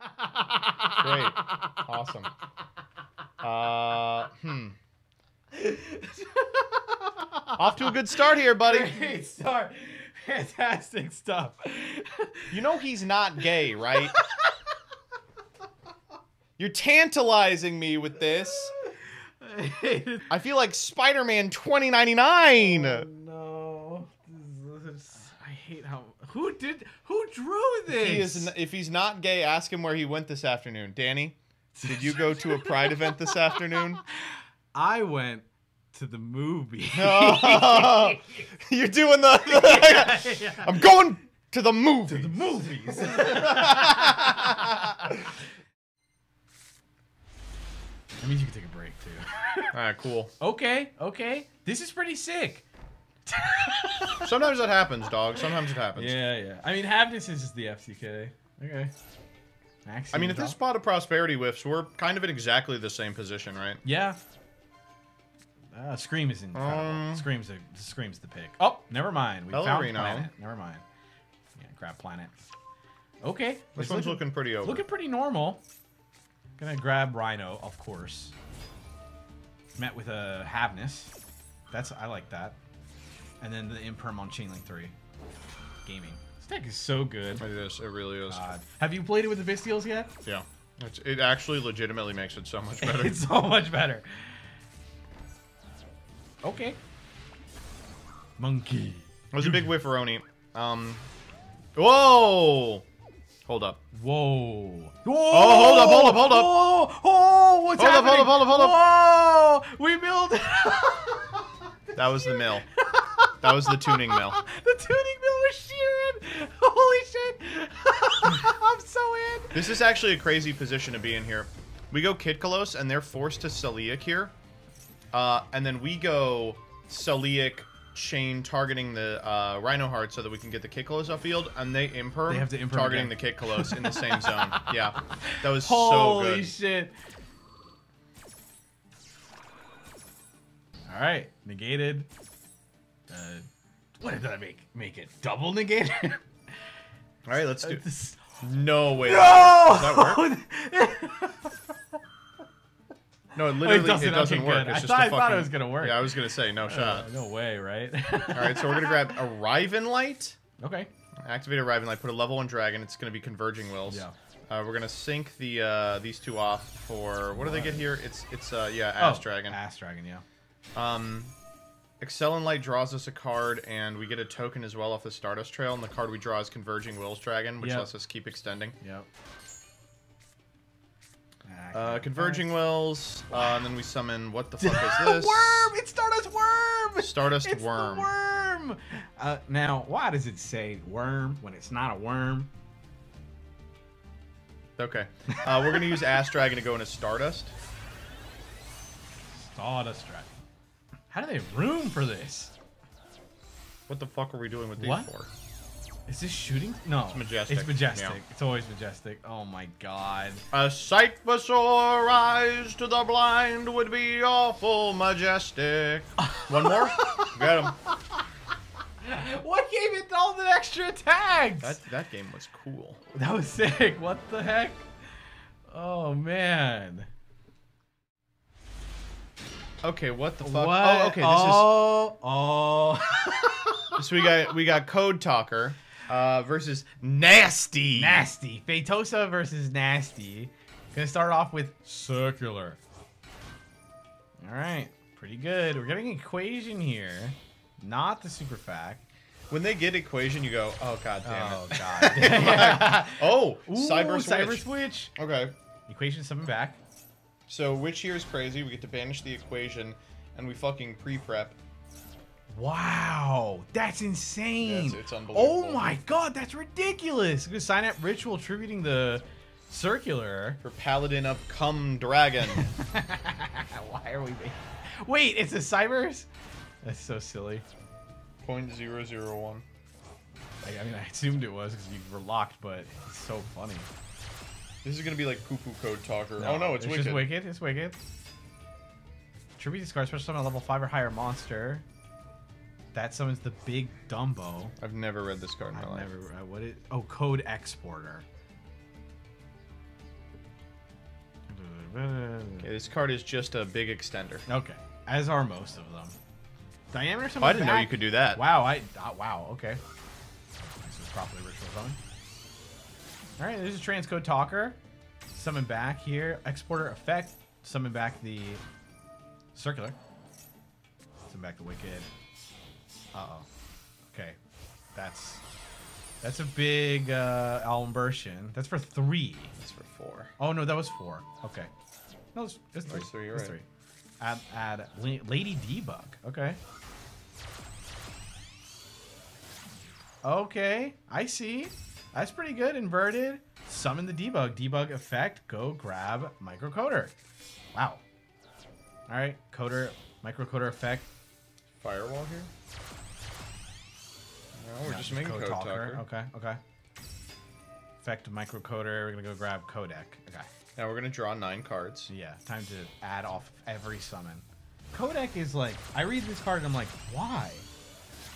Great. Awesome. Off to a good start here, buddy. Great start. Fantastic stuff. You know he's not gay, right? You're tantalizing me with this. I feel like Spider-Man 2099. Oh, no. I hate how... Who drew this? He is, if he's not gay, ask him where he went this afternoon. Danny, did you go to a Pride event this afternoon? I went to the movie. Oh, you're doing the... yeah. I'm going to the movies. To the movies. That means you can take a break, too. All right, cool. Okay, okay. This is pretty sick. Sometimes that happens, dog. Sometimes it happens. Yeah, yeah. I mean, Havness is just the FCK. Okay. Maximum, I mean, if this pot of prosperity whiffs, we're kind of in exactly the same position, right? Yeah. Scream is in. Scream's the pick. Oh, never mind. We Bellarino. Found planet. Never mind. Yeah, grab planet. Okay. This one's looking pretty over. Looking pretty normal. Gonna grab Rhino, of course. Met with a Havness. That's, I like that. And then the Imperm on Chainlink 3. Gaming. This deck is so good. It is. It really is. God. Have you played it with the Vistials yet? Yeah. It actually legitimately makes it so much better. It's so much better. Okay. Monkey. It was a big whifferoni. Whoa! Hold up. Whoa. Whoa. Oh, hold up, hold up, hold up. Whoa. Oh, what's hold happening? Up, hold up, hold up, hold up. Whoa. We milled. That was the mill. That was the tuning mill. The tuning mill was Sheeran. Holy shit. I'm so in. This is actually a crazy position to be in here. We go Kitkallos, and they're forced to Celeic here. And then we go Celeic chain targeting the Rhino Heart so that we can get the Kitkallos off field, and they Imperm, targeting again. The Kitkallos in the same zone. Yeah, that was holy so good. Holy shit. All right, negated. What did I make it? Double negated? All right, let's do this. No way. No! Does that work? No, it literally it doesn't work. It's just I thought it was going to work. Yeah, I was going to say, no shot. No way, right? All right, so we're going to grab a Rivenlight. Okay. Activate a Rivenlight. Put a level 1 dragon. It's going to be Converging Wills. Yeah. We're going to sync the these two off for... What do they get here? It's Ass Dragon. Ass Dragon, yeah. Excel and Light draws us a card, and we get a token as well off the Stardust Trail, and the card we draw is Converging Wills Dragon, which lets us keep extending. Yep. Converging Wills, and then we summon, what the fuck is this? Worm! It's Stardust Worm! Stardust Worm. The worm! Now, why does it say worm when it's not a worm? Okay. We're going to use Ass Dragon to go into Stardust. Stardust Dragon. How do they have room for this? What the fuck are we doing with these for? Is this shooting? No. It's majestic. It's majestic. Yeah. It's always majestic. Oh my god. A sight for sore eyes to the blind would be awful majestic. One more? Get him. What gave it all the extra attacks? That game was cool. That was sick. What the heck? Oh man. Okay, what the fuck? What? Oh, okay. This is. Oh. So we got Code Talker. Versus Nasty. Nasty. Feitosa versus Nasty. Gonna start off with Circular. Alright. Pretty good. We're getting Equation here. Not the super fact. When they get Equation, you go, oh, god damn it. Oh, god damn it. Oh, Cyber Switch. Okay. Equation summon back. So, which here is crazy. We get to banish the Equation, and we fucking pre-prep. Wow, that's insane. Yeah, it's unbelievable. Oh my god, that's ridiculous. We're gonna sign up Ritual tributing the Circular. For Paladin of Cum Dragon. Why are we making... Wait, it's a Cyber's? That's so silly. 0.001. I mean, I assumed it was because you were locked, but it's so funny. This is gonna be like poo-poo Code Talker. No, oh no, it's Wicked. Just Wicked, it's Wicked. Tribute this card, special summon a level 5 or higher monster. That summons the big Dumbo. I've never read this card in my life. What is... Oh, Code Exporter. Okay, this card is just a big extender. Okay, as are most of them. Diameter summon. Oh, I didn't know you could do that. Wow, wow, okay. This is properly ritual summon. All right, there's a Transcode Talker. Summon back here. Exporter effect. Summon back the Circular. Summon back the Wicked. Uh-oh. Okay, that's a big Alumbertian. That's for 3. That's for 4. Oh no, that was 4. Okay. No, it's 3. It's 3. It's right. 3. Add Lady Debug. Okay. Okay, I see. That's pretty good. Inverted. Summon the Debug. Debug effect. Go grab Microcoder. Wow. All right, Coder. Microcoder effect. Firewall here. No, we're just making Code Talker. Okay, okay. Effect Microcoder. We're gonna go grab Codec. Okay. Now we're gonna draw 9 cards. Yeah, time to add off every summon. Codec is like, I read this card and I'm like, why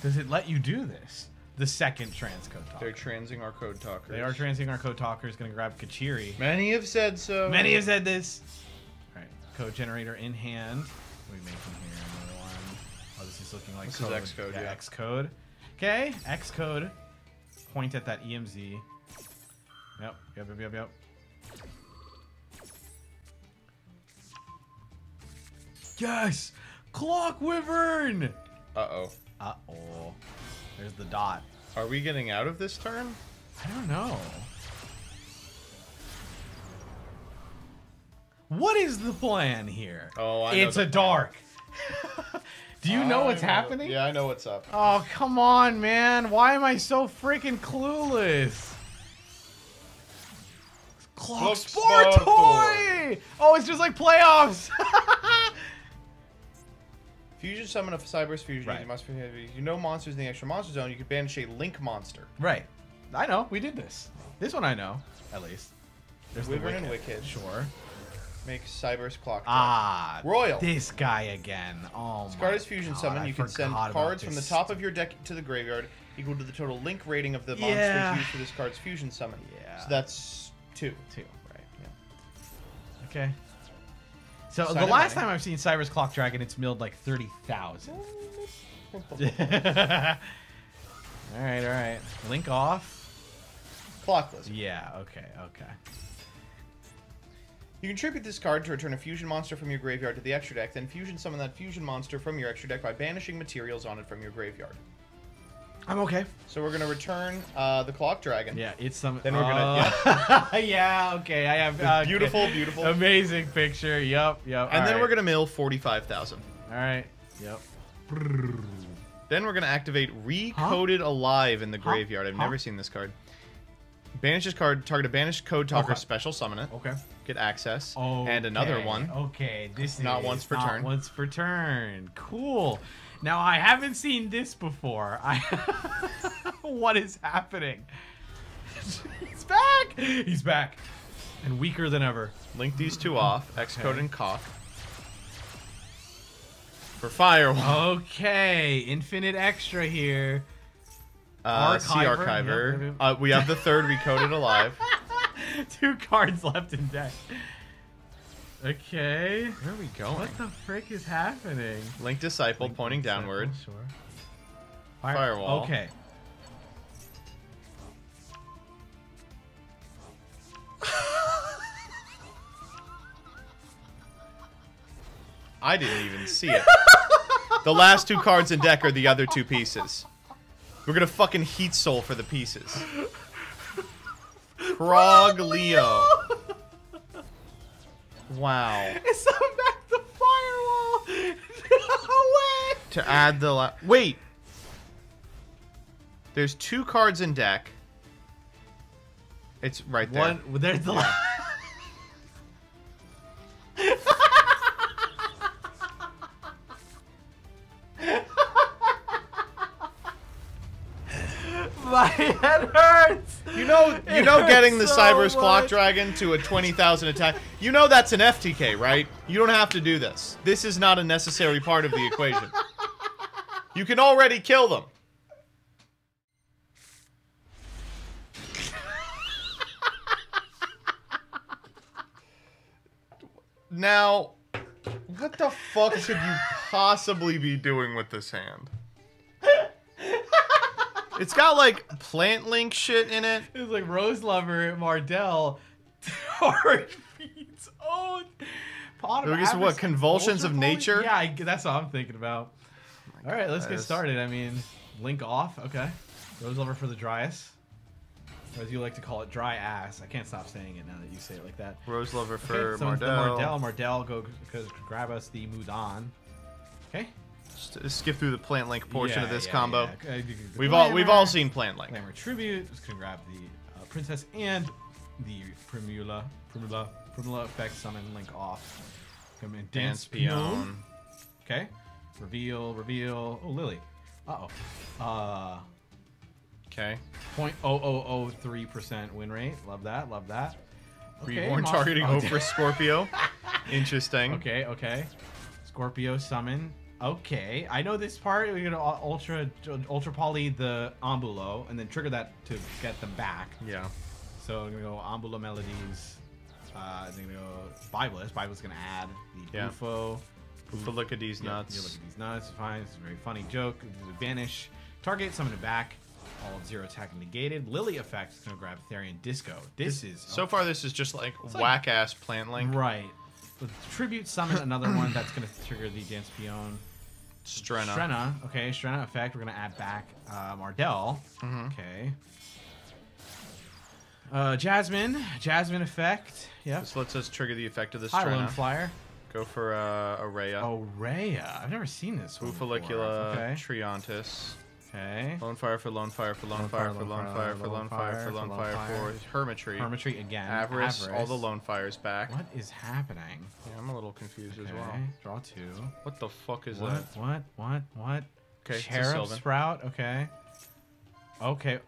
does it let you do this? The second Transcode Talker. They're transing our Code Talkers. They are transing our Code Talkers. Gonna grab Kachiri. Many have said so. Many have said this. All right, code generator in hand. What are we making here? Another one. Oh, this is looking like this code. Is X Code. Yeah, yeah. X Code. Okay, X Code. Point at that EMZ. Yep, yep, yep, yep, yep. Yes! Clock Wyvern! Uh-oh. Uh-oh. There's the dot. Are we getting out of this turn? I don't know. What is the plan here? Oh, I know. It's a dark. Do you know what's happening? Yeah, I know what's up. Oh, come on, man. Why am I so freaking clueless? Clock Sport Toy! Oh, it's just like playoffs! Fusion summon a Cyber's Fusion. Right. Monster, you know monsters in the extra monster zone. You could banish a Link monster. Right. I know. We did this. This one I know, at least. There's Wyvern and Wicked. Sure. Make Cyber's Clock Dragon. Ah, Royal. This guy again. Oh, discard his Fusion Summon. You can send cards from the top of your deck to the graveyard equal to the total Link rating of the monsters used for this card's Fusion Summon. Yeah. So that's 2. 2, right. Yeah. Okay. So the last time I've seen Cyber's Clock Dragon, it's milled like 30,000. All right, all right. Link off. Clock Lizard. Yeah, okay, okay. You can tribute this card to return a fusion monster from your graveyard to the extra deck, then fusion summon that fusion monster from your extra deck by banishing materials on it from your graveyard. I'm okay. So we're going to return the Clock Dragon. Yeah, it's some... Then we're going to... Yeah. Yeah, okay. I have... beautiful, okay. Beautiful. Amazing picture. Yep, yep. And then we're going to mill 45,000. All right. Yep. Then we're going to activate Recoded Alive in the graveyard. I've never seen this card. Banish this card. Target a banished Code Talker. Special summon it. Okay. Get access. Okay. And another one. Okay. This is not once per turn. Not once per turn. Cool. Now I haven't seen this before. What is happening? He's back. He's back. And weaker than ever. Link these two off. X Code and Cock. For Firewall. Okay. Infinite extra here. Archiver. C Archiver. Yep. We have the third Recoded Alive. 2 cards left in deck. Okay. Where are we going? What the frick is happening? Link Disciple pointing downward. Sure. Firewall. Okay. I didn't even see it. The last 2 cards in deck are the other 2 pieces. We're gonna fucking Heat Soul for the pieces. Frog Leo. Wow. It's on back the Firewall. No way. To add the wait. There's 2 cards in deck. It's right there. One. There's the. My head hurts. You know, getting the Cyber's Clock Dragon to a 20,000 attack. You know that's an FTK, right? You don't have to do this. This is not a necessary part of the equation. You can already kill them. Now, what the fuck should you possibly be doing with this hand? It's got like plant link shit in it. It's like Rose Lover, Mardel, Torrid Feeds. Oh, I guess what? Convulsions of Nature? Yeah, that's what I'm thinking about. Oh, all right, let's get started. I mean, link off. Okay. Rose Lover for the Dryas. Or as you like to call it, dry ass. I can't stop saying it now that you say it like that. Rose Lover for Mardel. Mardel, go grab us the Mudan. Okay. Just skip through the plant link portion of this combo. Yeah. We've all seen plant link. Glamour Tribute. Just gonna grab the Princess and the Primula effect summon link off. Come in, Dance Peon. Okay. Reveal. Oh, Lily. Okay. 0.0003% win rate. Love that. Okay, Reborn targeting over Scorpio. Interesting. Okay. Scorpio summon. Okay. I know this part. We're gonna ultra poly the Ambulo and then trigger that to get them back. Yeah. So I'm gonna go Ambulo Melodies. Then gonna go Bibless. Bibless gonna add the Bufo. But look at these nuts. Look at these nuts. Fine. It's a very funny joke. Vanish. Target. Summon it back. All zero attack negated. Lily effect is going to grab Therian Disco. This is just like whack-ass plant link. Right. With Tribute summon another one that's going to trigger the Dance Peon. Strenna. Okay, Strenna effect. We're going to add back Mardel. Okay. Jasmine effect. Yeah. This lets us trigger the effect of the Strenna. Lone Fire. Go for Aurea. I've never seen this one before. Triantis. Okay. Lone Fire for Hermitry. Hermitry again. Avarice. All the Lone Fires back. What is happening? Yeah, I'm a little confused as well. Draw two. What the fuck is that? What? Okay. Cherub Sprout. Okay.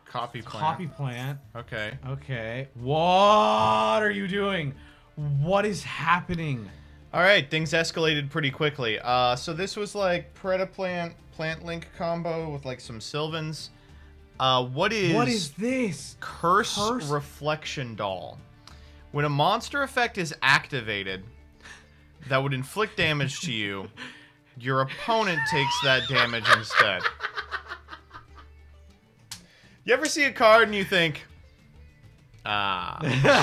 Copy plant. Okay. What are you doing? What is happening? All right, things escalated pretty quickly. So this was like plant link combo with like some Sylvans. What is this? Curse Reflection Doll. When a monster effect is activated that would inflict damage to you, your opponent takes that damage instead. You ever see a card and you think, okay.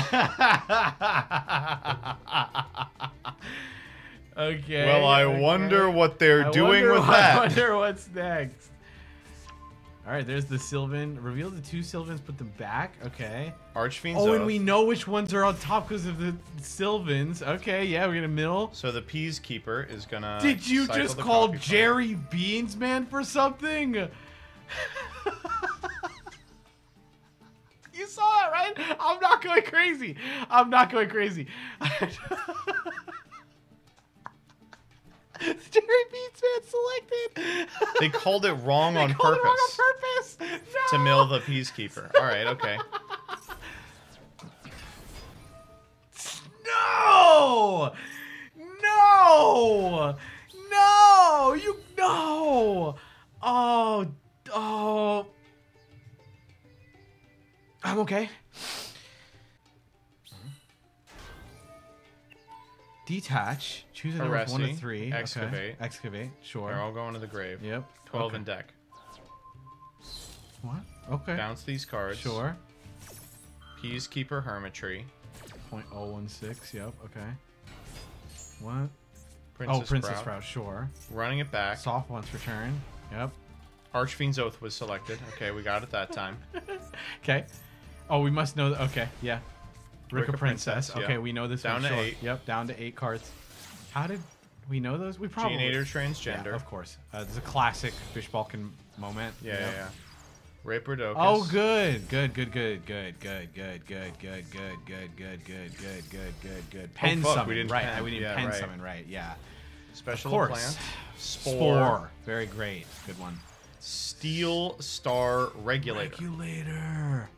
Well, I wonder what they're doing with that. I wonder what's next. All right, there's the Sylvan. Reveal the two Sylvans, put them back. Okay. Archfiends. Oh, and we know which ones are on top because of the Sylvans. Okay, yeah, we're gonna middle. So the Peacekeeper is gonna. Did you just call Jerry Beansman for something? You saw that, right? I'm not going crazy. Jerry Beansman selected. They called it wrong on purpose. No. To mill the Peacekeeper. All right, okay. No! You no! Oh. I'm okay. Detach. Choose another one of three. Excavate. Okay. Excavate. Sure. They're all going to the grave. Yep. 12 in deck. What? Okay. Bounce these cards. Sure. Peacekeeper Hermitry. 0.016. Yep. Okay. What? Princess Sprout. Sure. Running it back. Soft once return. Yep. Archfiend's Oath was selected. Okay, we got it that time. Okay. Oh, we must know. Okay, yeah. Ricka Princess. Okay, we know this. Down to 8. Yep, down to 8 cards. How did we know those? We probably. Genator Transgender. Yeah, of course. This is a classic Fish Balkan moment. Yeah. Raper Docus. Oh, good. Pen summon, right? Yeah. Special plant. Spore. Very great. Good one. Steel Star Regulator.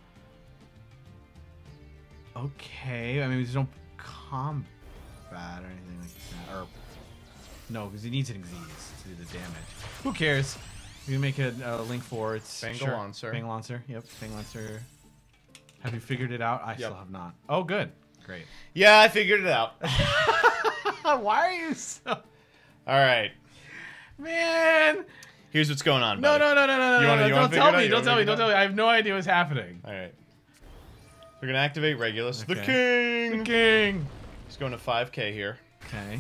Okay, I mean, there's no combat or anything like that. Or, no, because he needs an Xyz to do the damage. Who cares? We can make a link for it. Bangalancer. Have you figured it out? I still have not. Oh, good. Great. Yeah, I figured it out. Why are you so... All right. Man. Here's what's going on, buddy. No, don't tell me. I have no idea what's happening. All right. We're going to activate Regulus. Okay. The king. He's going to 5k here. Okay.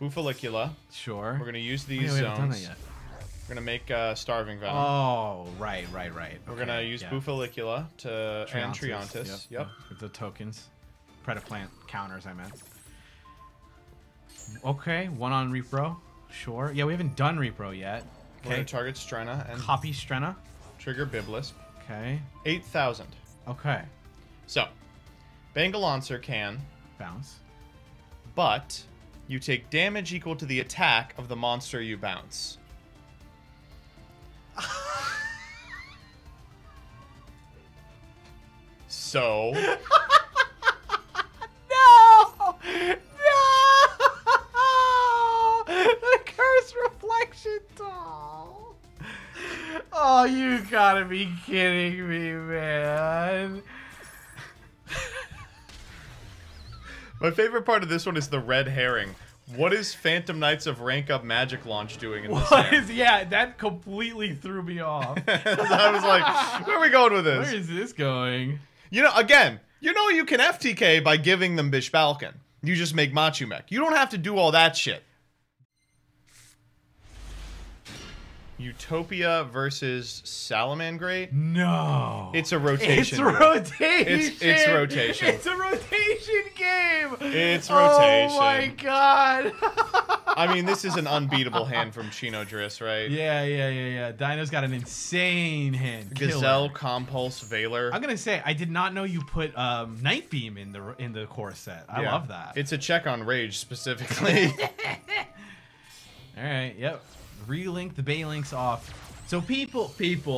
Bufalicula. Sure. We're going to use these zones. We haven't done that yet. We're going to make Starving Venom. Oh, right. We're going to use Bufalicula to and Triantis. Yep. With the tokens. Predaplant counters, I meant. Okay, one on Repro. Sure. Yeah, we haven't done Repro yet. Okay. We're going to target Strenna. And copy Strenna. Trigger Biblisp. Okay. 8,000. Okay. So, Bangalancer can... bounce. But you take damage equal to the attack of the monster you bounce. So no, the curse reflection doll. Oh, you gotta be kidding me, man. My favorite part of this one is the red herring. What is Phantom Knights of Rank Up Magic Launch doing in this? Yeah, that completely threw me off. I was like, where are we going with this? Where is this going? You know, again, you know you can FTK by giving them Bish Balkan. You just make Machumech. You don't have to do all that shit. Utopia versus Salamangreat? No. It's a rotation. It's rotation. It's a rotation game. It's rotation. Oh my god. I mean, this is an unbeatable hand from Chino Driss, right? Yeah. Dino's got an insane hand. Gazelle, Compulse, Veiler. I'm gonna say I did not know you put Night Beam in the core set. I love that. It's a check on Rage specifically. All right. Yep. Relink the Baylinks off. So people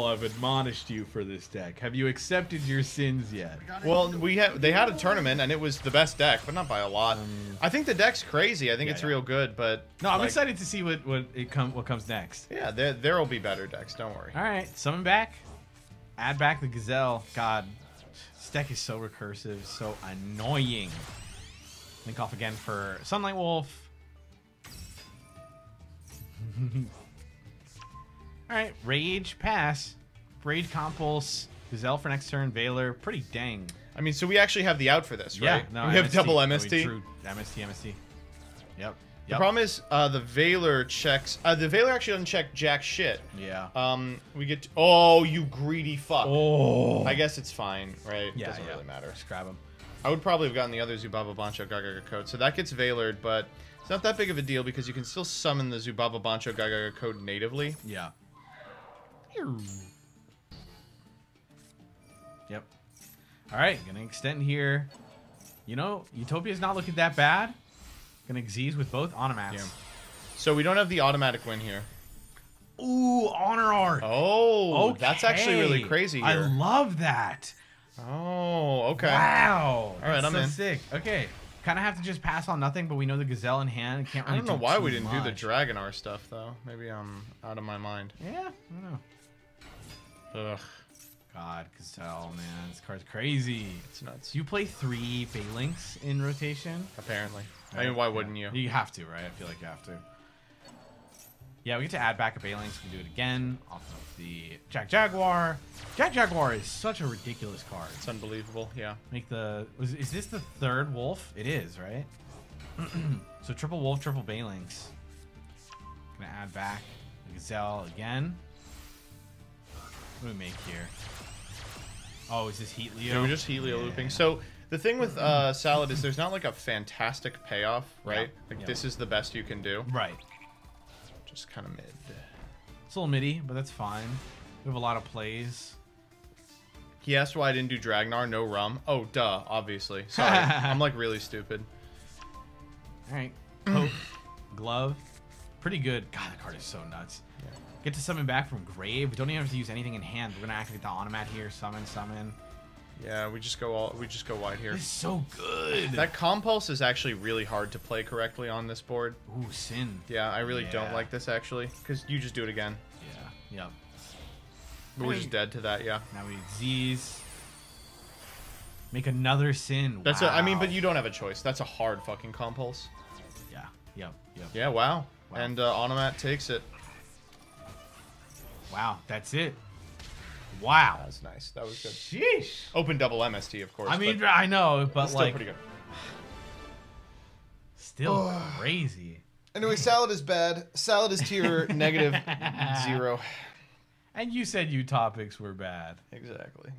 have admonished you for this deck. Have you accepted your sins yet? Well, they had a tournament and it was the best deck, but not by a lot. I think the deck's crazy. I think it's real good, but no, I'm excited to see what comes next. Yeah, there'll be better decks. Don't worry. All right, summon back, add back the Gazelle. God, this deck is so recursive, so annoying. Link off again for Sunlight Wolf. All right, Rage, pass, Braid, Compulse, Gazelle for next turn, Veiler. Pretty dang. I mean, so we actually have the out for this, right? Yeah, no, we have double MST. No, MST. Yep. The problem is the Veiler checks. The Veiler actually doesn't check jack shit. Yeah. We get. Oh, you greedy fuck. Oh. I guess it's fine, right? Yeah. Doesn't really matter. Just grab him. I would probably have gotten the other Zubaba Bancho Gagaga Code, so that gets Veilered, but. It's not that big of a deal because you can still summon the Zubaba Bancho Gagaga Code natively. Yeah. Yep. All right, gonna extend here. You know, Utopia's not looking that bad. Gonna Xyz with both automats. Yeah. So we don't have the automatic win here. Ooh, Honor Art. Oh, okay. That's actually really crazy here. I love that. Oh, okay. Wow. All right, I'm in. That's so sick. Okay. Kind of have to just pass on nothing, but we know the Gazelle in hand. Can't really I don't know why we didn't do the Dragonar stuff, though. Maybe I'm out of my mind. Yeah, I don't know. Ugh. God, Gazelle, man. This card's crazy. It's nuts. Do you play 3 Baylinks in rotation? Apparently. Right. I mean, why wouldn't you? You have to, right? I feel like you have to. Yeah, we get to add back a Baylinks. We can do it again. Off of the Jack Jaguar. Jack Jaguar is such a ridiculous card. It's unbelievable, yeah. Make the... Is this the 3rd wolf? It is, right? So triple wolf, triple Baylinks. Gonna add back the Gazelle again. What do we make here? Oh, is this Heat Leo? Yeah, we're just Heat Leo looping. So... The thing with Salad is there's not like a fantastic payoff, right? Yeah. Like this is the best you can do. Right. Just kind of mid. It's a little midi, but that's fine. We have a lot of plays. He asked why I didn't do Dragnar, no rum. Oh, duh, obviously. Sorry. I'm like really stupid. All right. Poke. Glove. Pretty good. God, that card is so nuts. Yeah. Get to summon back from grave. We don't even have to use anything in hand. We're gonna activate the automat here. Summon. Yeah, we just go wide here. It's so good. That Compulse is actually really hard to play correctly on this board. Ooh, Sin. Yeah, I really don't like this actually, because you just do it again. Yeah. But we're just dead to that. Yeah. Now we Xyz. Make another sin. That's wow. I mean, but you don't have a choice. That's a hard fucking compulse. Yeah. Yep. Yep. Yeah. Wow. Wow. And Onomat takes it. Wow. That's it. Wow. That was nice. That was good. Sheesh. Open double MST, of course. I mean, I know, but still like, pretty good. Still crazy. Anyway, salad is bad. Salad is tier -0. And you said you topics were bad. Exactly.